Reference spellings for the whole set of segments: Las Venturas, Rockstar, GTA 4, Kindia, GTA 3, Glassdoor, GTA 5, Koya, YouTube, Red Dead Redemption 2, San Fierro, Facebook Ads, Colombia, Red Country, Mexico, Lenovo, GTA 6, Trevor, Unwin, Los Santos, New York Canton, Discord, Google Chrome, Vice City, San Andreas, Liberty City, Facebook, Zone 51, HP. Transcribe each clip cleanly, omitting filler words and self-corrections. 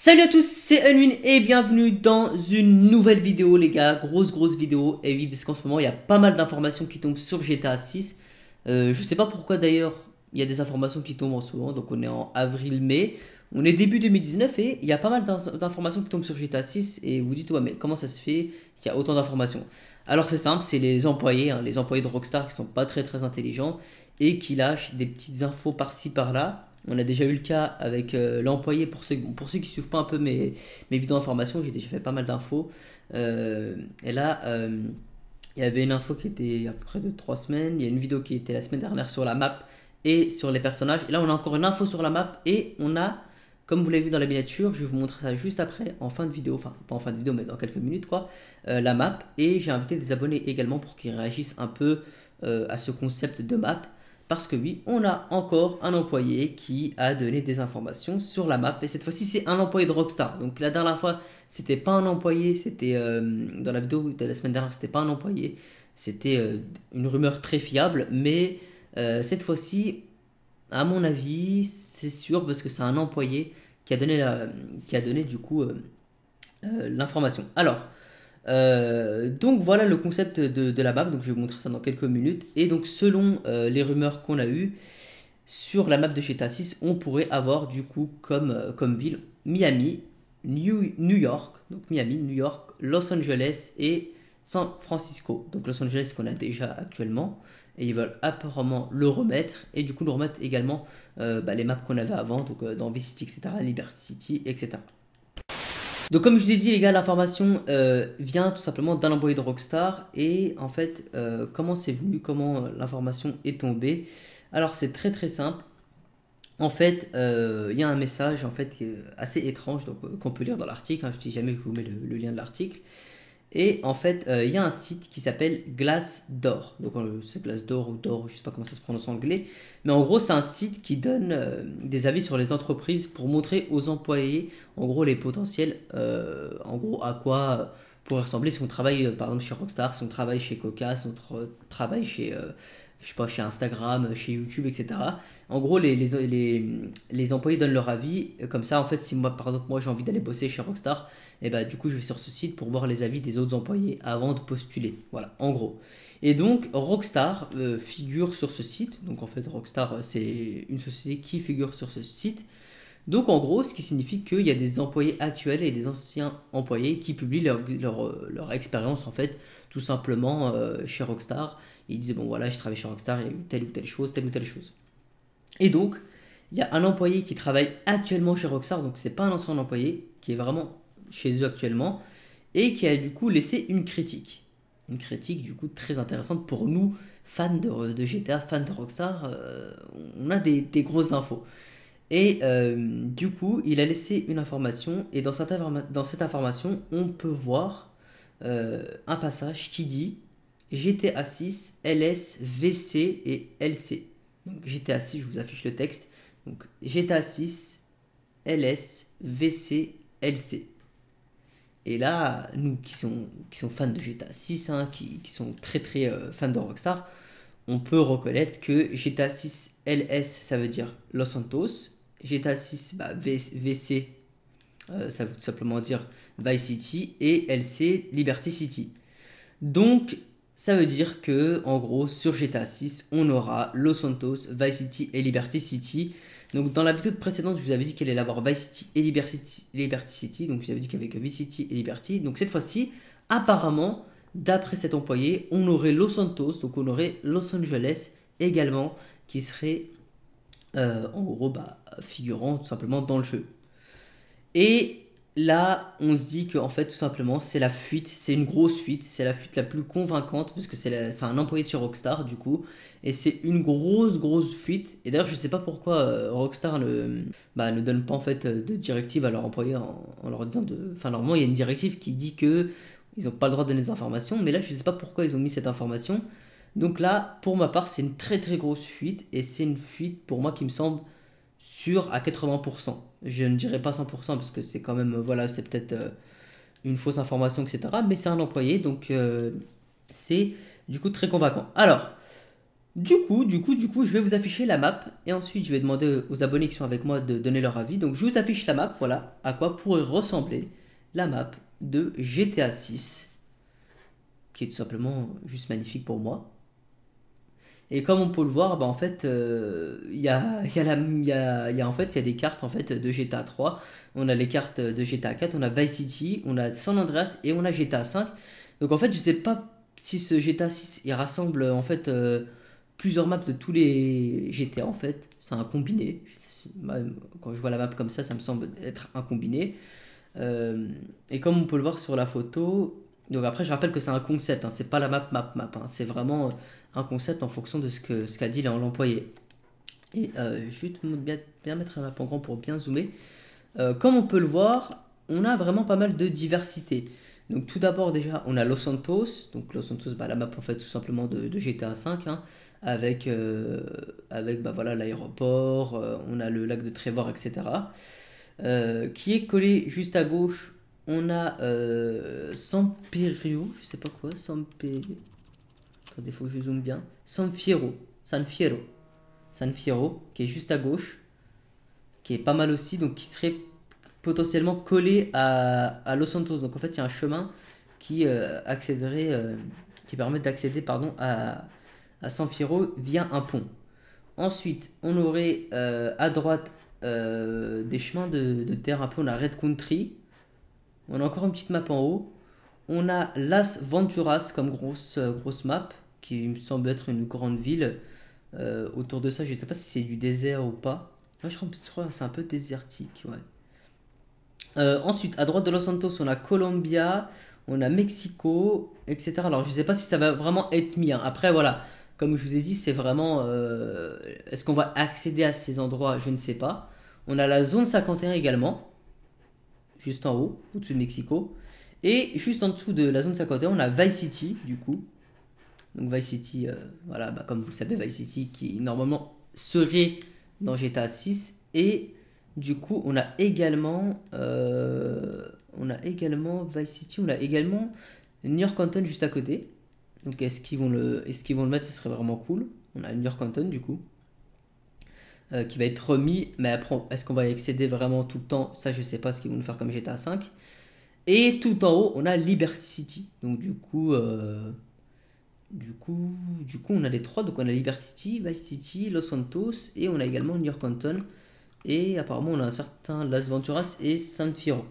Salut à tous, c'est Unwin et bienvenue dans une nouvelle vidéo les gars, grosse vidéo. Et oui, parce qu'en ce moment il y a pas mal d'informations qui tombent sur GTA 6. Je sais pas pourquoi d'ailleurs il y a des informations qui tombent en ce moment, donc on est en avril-mai. On est début 2019 et il y a pas mal d'informations qui tombent sur GTA 6 et vous dites ouais mais comment ça se fait qu'il y a autant d'informations? Alors c'est simple, c'est les employés de Rockstar qui sont pas très intelligents et qui lâchent des petites infos par-ci par-là. On a déjà eu le cas avec l'employé, pour ceux qui ne suivent pas un peu mes vidéos d'information, j'ai déjà fait pas mal d'infos. Et là, il y avait une info qui était à peu près de 3 semaines, il y a une vidéo qui était la semaine dernière sur la map et sur les personnages. Et là, on a encore une info sur la map et on a, comme vous l'avez vu dans la miniature, je vais vous montrer ça juste après, en fin de vidéo, enfin pas en fin de vidéo mais dans quelques minutes quoi, la map. Et j'ai invité des abonnés également pour qu'ils réagissent un peu à ce concept de map. Parce que oui, on a encore un employé qui a donné des informations sur la map. Et cette fois-ci, c'est un employé de Rockstar. Donc la dernière fois, c'était pas un employé. C'était dans la vidéo de la semaine dernière, c'était pas un employé. C'était une rumeur très fiable. Mais cette fois-ci, à mon avis, c'est sûr parce que c'est un employé qui a donné, du coup l'information. Alors... donc voilà le concept de la map, donc je vais vous montrer ça dans quelques minutes. Et donc selon les rumeurs qu'on a eues sur la map de GTA 6, on pourrait avoir du coup comme ville Miami, New York, donc Miami, New York, Los Angeles et San Francisco. Donc Los Angeles qu'on a déjà actuellement et ils veulent apparemment le remettre et du coup nous remettre également les maps qu'on avait avant, donc dans Vice City, etc., Liberty City, etc. Donc comme je vous ai dit les gars, l'information vient tout simplement d'un employé de Rockstar. Et en fait comment c'est venu, comment l'information est tombée? Alors c'est très simple. En fait il y a un message en fait assez étrange qu'on peut lire dans l'article, hein. Je dis jamais que je vous mets le lien de l'article. Et en fait il y a un site qui s'appelle Glassdoor. Donc c'est Glassdoor ou Door, je sais pas comment ça se prononce en anglais. Mais en gros c'est un site qui donne des avis sur les entreprises pour montrer aux employés en gros les potentiels, en gros à quoi pourrait ressembler si on travaille par exemple chez Rockstar, si on travaille chez Coca, si on travaille chez, je sais pas, chez Instagram, chez YouTube, etc. En gros les employés donnent leur avis. Comme ça en fait si moi par exemple j'ai envie d'aller bosser chez Rockstar, et bah du coup je vais sur ce site pour voir les avis des autres employés avant de postuler. Voilà en gros. Et donc Rockstar figure sur ce site. Donc en fait Rockstar c'est une société qui figure sur ce site. Donc en gros ce qui signifie qu'il y a des employés actuels et des anciens employés qui publient leur expérience en fait tout simplement chez Rockstar. Ils disaient bon voilà je travaille chez Rockstar, il y a eu telle ou telle chose, telle ou telle chose. Et donc il y a un employé qui travaille actuellement chez Rockstar, donc c'est pas un ancien employé, qui est vraiment chez eux actuellement et qui a du coup laissé une critique. Une critique du coup très intéressante pour nous fans de GTA, fans de Rockstar, on a des grosses infos. Et du coup il a laissé une information et dans cette information on peut voir un passage qui dit GTA 6, LS, VC et LC. Donc GTA 6, je vous affiche le texte. Donc GTA 6, LS, VC, LC. Et là, nous qui sont fans de GTA 6, hein, qui sont très fans de Rockstar, on peut reconnaître que GTA 6, LS, ça veut dire Los Santos. GTA 6, VC, ça veut tout simplement dire Vice City. Et LC, Liberty City. Donc... ça veut dire que, en gros, sur GTA 6, on aura Los Santos, Vice City et Liberty City. Donc, dans la vidéo précédente, je vous avais dit qu'il allait avoir Vice City et Liberty City. Donc, je vous avais dit qu'il y avait que Vice City et Liberty. Donc, cette fois-ci, apparemment, d'après cet employé, on aurait Los Santos. Donc, on aurait Los Angeles également, qui serait, en gros, figurant tout simplement dans le jeu. Et... là, on se dit que en fait, tout simplement, c'est la fuite, c'est une grosse fuite, c'est la fuite la plus convaincante parce que c'est un employé de chez Rockstar du coup, et c'est une grosse fuite. Et d'ailleurs, je sais pas pourquoi Rockstar ne donne pas en fait de directive à leurs employés en leur disant de, enfin normalement il y a une directive qui dit que ils n'ont pas le droit de donner des informations, mais là je sais pas pourquoi ils ont mis cette information. Donc là, pour ma part, c'est une très grosse fuite et c'est une fuite pour moi qui me semble sûre à 80%. Je ne dirais pas 100% parce que c'est quand même, voilà, c'est peut-être une fausse information, etc. Mais c'est un employé, donc c'est du coup très convaincant. Alors, Du coup, je vais vous afficher la map et ensuite je vais demander aux abonnés qui sont avec moi de donner leur avis. Donc je vous affiche la map, voilà à quoi pourrait ressembler la map de GTA 6, qui est tout simplement juste magnifique pour moi. Et comme on peut le voir, bah en fait, il y a des cartes en fait, de GTA 3, on a les cartes de GTA 4, on a Vice City, on a San Andreas et on a GTA 5. Donc en fait, je sais pas si ce GTA 6 il rassemble en fait... plusieurs maps de tous les GTA en fait, c'est un combiné. Quand je vois la map comme ça me semble être un combiné. Et comme on peut le voir sur la photo, donc après je rappelle que c'est un concept, hein, c'est pas la map, hein, c'est vraiment un concept en fonction de ce qu'a dit l'employé. Et je vais bien mettre un map en grand pour bien zoomer. Comme on peut le voir, on a vraiment pas mal de diversité. Donc tout d'abord déjà on a Los Santos, donc Los Santos bah, la map en fait tout simplement de GTA 5 hein, avec bah, voilà, l'aéroport, on a le lac de Trevor etc. Qui est collé juste à gauche, on a San Fierro, je sais pas quoi, attendez faut que je zoome bien, San Fierro qui est juste à gauche, qui est pas mal aussi donc qui serait potentiellement collé à Los Santos. Donc en fait il y a un chemin qui permet d'accéder à San Fierro via un pont. Ensuite on aurait à droite des chemins de terre un peu, on a Red Country, on a encore une petite map en haut, on a Las Venturas comme grosse map qui me semble être une grande ville. Autour de ça je sais pas si c'est du désert ou pas, moi je crois que c'est un peu désertique, ouais. Ensuite à droite de Los Santos on a Colombia, on a Mexico etc. Alors je sais pas si ça va vraiment être mis hein. Après voilà, comme je vous ai dit c'est vraiment est-ce qu'on va accéder à ces endroits, je ne sais pas. On a la zone 51 également juste en haut au-dessus de Mexico, et juste en dessous de la zone 51 on a Vice City du coup. Donc Vice City voilà bah, comme vous le savez Vice City qui normalement serait dans GTA 6. Et du coup, on a également Vice City, on a également New York Canton juste à côté. Donc est-ce qu'ils vont le mettre, ce serait vraiment cool. On a New York Canton du coup qui va être remis, mais après est-ce qu'on va y accéder vraiment tout le temps? Ça je sais pas ce qu'ils vont nous faire comme GTA 5. Et tout en haut, on a Liberty City. Donc du coup, on a les trois, donc on a Liberty City, Vice City, Los Santos et on a également New York Canton. Et apparemment on a un certain Las Venturas et San Fierro.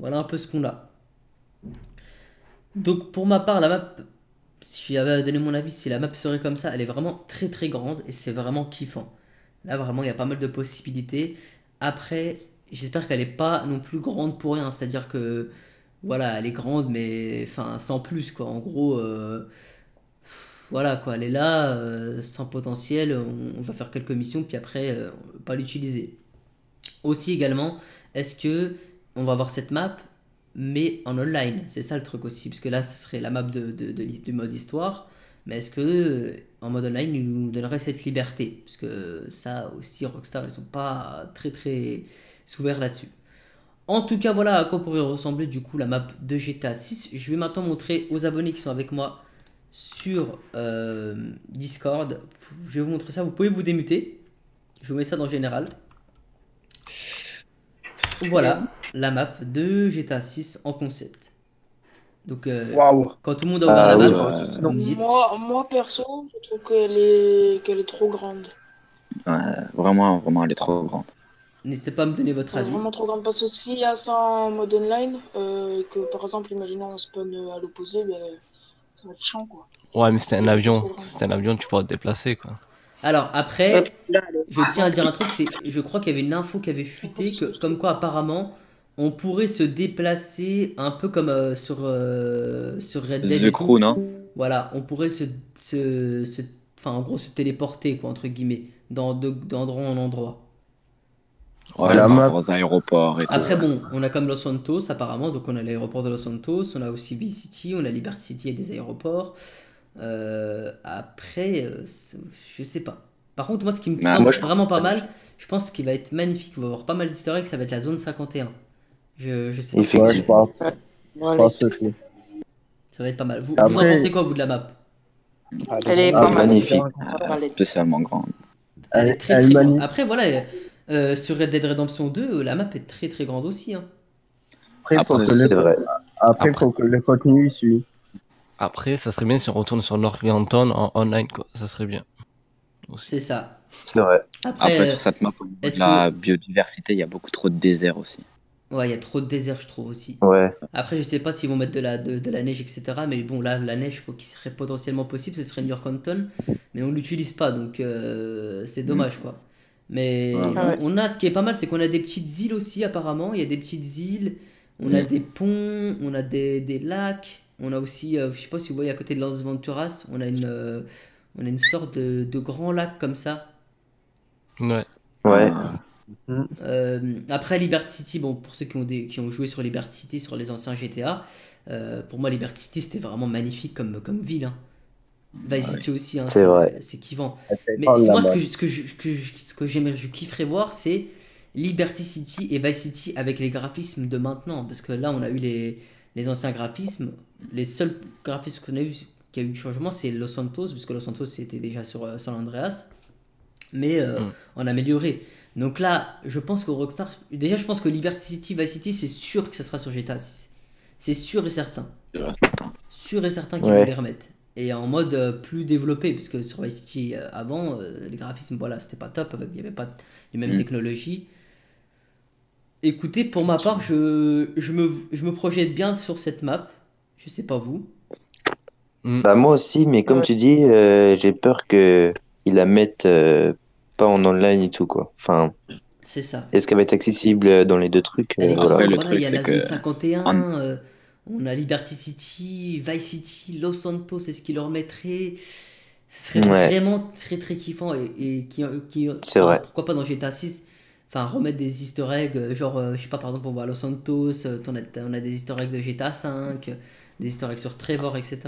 Voilà un peu ce qu'on a. Donc pour ma part la map, si j'avais à donner mon avis, si la map serait comme ça, elle est vraiment très très grande et c'est vraiment kiffant. Là vraiment il y a pas mal de possibilités. Après j'espère qu'elle n'est pas non plus grande pour rien. C'est à dire que voilà elle est grande mais enfin sans plus quoi. En gros voilà quoi, elle est là, sans potentiel, on va faire quelques missions, puis après, on ne peut pas l'utiliser. Aussi également, est-ce que on va avoir cette map, mais en online? C'est ça le truc aussi, parce que là, ce serait la map du mode histoire, mais est-ce que en mode online, ils nous donneraient cette liberté? Parce que ça aussi, Rockstar, ils ne sont pas très ouverts là-dessus. En tout cas, voilà à quoi pourrait ressembler du coup la map de GTA 6. Je vais maintenant montrer aux abonnés qui sont avec moi sur Discord, je vais vous montrer ça, vous pouvez vous démuter, je vous mets ça dans général. Voilà la map de GTA 6 en concept. Donc wow. Quand tout le monde a ouvert la map, oui, vous me dites... moi perso je trouve qu'elle est trop grande. Ouais, vraiment elle est trop grande. N'hésitez pas à me donner votre avis. Vraiment trop grande, parce que s'il y a ça en mode online, que par exemple imaginons on spawn à l'opposé, mais... ça va être chiant, quoi. Ouais, mais c'était un avion. C'était un avion, tu pourras te déplacer, quoi. Alors, après, je tiens à dire un truc, c'est, je crois qu'il y avait une info qui avait fuité, comme quoi, apparemment, on pourrait se déplacer un peu comme sur Red Dead. The Crew, non? Voilà, on pourrait en gros, se téléporter, quoi, entre guillemets, d'endroit en endroit. Ouais, là, aux aéroports et tout. Après, bon, on a comme Los Santos, apparemment, donc on a l'aéroport de Los Santos, on a aussi Vice City, on a Liberty City et des aéroports. Après, je sais pas. Par contre, moi, ce qui me semble vraiment pas mal, je pense qu'il va être magnifique, on va avoir pas mal d'historique, ça va être la zone 51. Je sais pas. Effectivement. Ça va être pas mal. Vous en pensez quoi, vous, de la map? Elle est magnifique, spécialement grande. Elle est très grande. Après, voilà, sur Red Dead Redemption 2, la map est très très grande aussi. Hein. Après, faut que le contenu suit. Après, ça serait bien si on retourne sur North Canton en online, quoi. Ça serait bien. C'est ça. C'est vrai. Après, sur cette map, la biodiversité, il y a beaucoup trop de désert aussi. Ouais, il y a trop de désert, je trouve aussi. Ouais. Après, je sais pas s'ils vont mettre de la neige, etc. Mais bon, là, la neige qui serait potentiellement possible, ce serait New York Canton. Mais on l'utilise pas, donc c'est dommage, quoi. Mais ouais. On a, ce qui est pas mal, c'est qu'on a des petites îles aussi, apparemment. Il y a des petites îles, on a des ponts, on a des lacs. On a aussi, je sais pas si vous voyez à côté de Las Venturas, on a une sorte de grand lac comme ça. Ouais. Ouais. Après Liberty City, bon, pour ceux qui ont joué sur Liberty City, sur les anciens GTA, pour moi Liberty City c'était vraiment magnifique comme ville. Hein. Vice City aussi, hein, c'est vrai. C'est kiffant. Mais moi ce que je kifferais voir, c'est Liberty City et Vice City avec les graphismes de maintenant, parce que là on a eu les anciens graphismes. Les seuls graphismes qu'on a eu qui a eu du changement, c'est Los Santos, parce que Los Santos c'était déjà sur San Andreas, mais on a amélioré. Donc là, je pense que Rockstar... Déjà, je pense que Liberty City, Vice City, c'est sûr que ça sera sur GTA 6. C'est sûr et certain. Sûr et certain qu'ils vont les remettre. Et en mode plus développé, parce que sur Vice City, avant, les graphismes, voilà, c'était pas top, il n'y avait pas les mêmes technologies. Écoutez, pour ma part, je me projette bien sur cette map. Je sais pas vous. Bah moi aussi, mais comme tu dis, j'ai peur qu'ils la mettent... pas en online et tout, quoi. Enfin, c'est ça. Est-ce qu'elle va être accessible dans les deux trucs? Voilà. Le truc, il y a la Zone 51, on a Liberty City, Vice City, Los Santos, c'est ce qui leur mettrait. Ce serait vraiment très très kiffant et qui vrai. Pourquoi pas dans GTA 6, enfin remettre des easter eggs, genre je sais pas, par exemple on voit Los Santos, on a des easter eggs de GTA 5, des easter eggs sur Trevor, etc.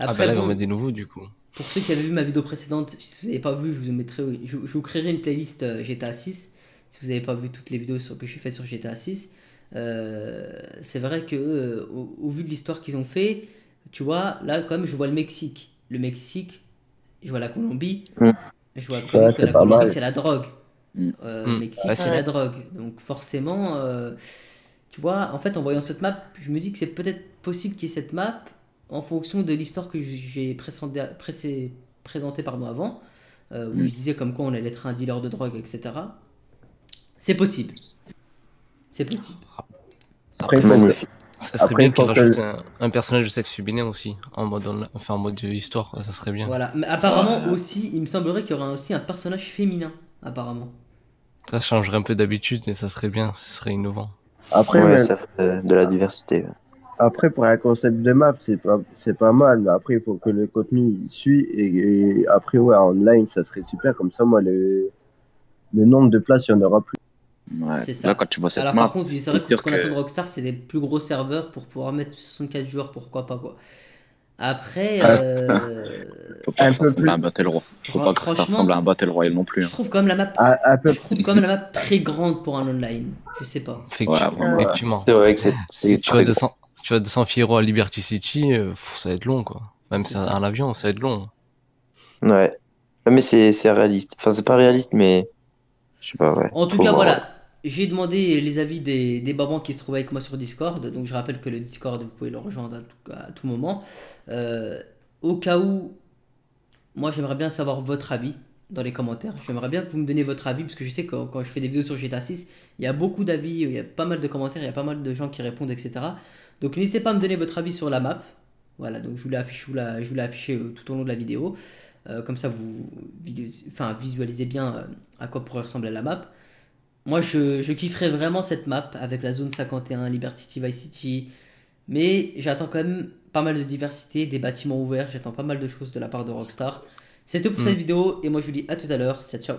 Après, là, on met des nouveaux du coup. Pour ceux qui avaient vu ma vidéo précédente, si vous n'avez pas vu, je vous créerai une playlist GTA 6. Si vous n'avez pas vu toutes les vidéos que j'ai faites sur GTA 6, c'est vrai que au vu de l'histoire qu'ils ont fait, tu vois, là quand même, je vois le Mexique. Le Mexique, je vois la Colombie. Je vois que la Colombie, c'est la drogue. Le Mexique, c'est la drogue. Donc forcément, tu vois, en fait, en voyant cette map, je me dis que c'est peut-être possible qu'il y ait cette map. En fonction de l'histoire que j'ai présentée avant, où je disais comme quoi on allait être un dealer de drogue, etc. C'est possible. C'est possible. Après, ça serait bien qu'il rajoute un personnage de sexe féminin aussi, en mode histoire, ça serait bien. Voilà, mais apparemment aussi, il me semblerait qu'il y aura aussi un personnage féminin, apparemment. Ça changerait un peu d'habitude, mais ça serait bien, ce serait innovant. Après, ça fait de la diversité. Après, pour un concept de map, c'est pas mal, mais après, il faut que le contenu il suit. Et après, ouais, online, ça serait super. Comme ça, moi, le nombre de places, il n'y en aura plus. Ouais, c'est ça. Là, quand tu vois cette map, par contre, c'est vrai que ce qu'on attend de Rockstar, c'est des plus gros serveurs pour pouvoir mettre 64 joueurs, pourquoi pas, quoi. Après, faut pas que ça ressemble à un Battle Royale. Faut pas que ça ressemble à un Battle Royale non plus. Je trouve quand même la map, très grande pour un online. Je sais pas. Effectivement. C'est vrai que c'est très grand. Tu vas de San Fierro à Liberty City, ça va être long, quoi. Même si c'est un avion, ça va être long. Ouais. Mais c'est réaliste. Enfin, c'est pas réaliste, mais... Je sais pas, ouais. En tout cas, voilà. J'ai demandé les avis des babans qui se trouvaient avec moi sur Discord. Donc, je rappelle que le Discord, vous pouvez le rejoindre à tout moment. Au cas où... Moi, j'aimerais bien savoir votre avis dans les commentaires. J'aimerais bien que vous me donniez votre avis, parce que je sais que quand je fais des vidéos sur GTA 6, il y a beaucoup d'avis, il y a pas mal de commentaires, il y a pas mal de gens qui répondent, etc. Donc n'hésitez pas à me donner votre avis sur la map. Voilà, donc je vous l'ai affiché tout au long de la vidéo. Comme ça, vous visualisez bien à quoi pourrait ressembler la map. Moi, je kifferais vraiment cette map avec la zone 51, Liberty City, Vice City. Mais j'attends quand même pas mal de diversité, des bâtiments ouverts. J'attends pas mal de choses de la part de Rockstar. C'est tout pour cette vidéo et moi je vous dis à tout à l'heure. Ciao, ciao.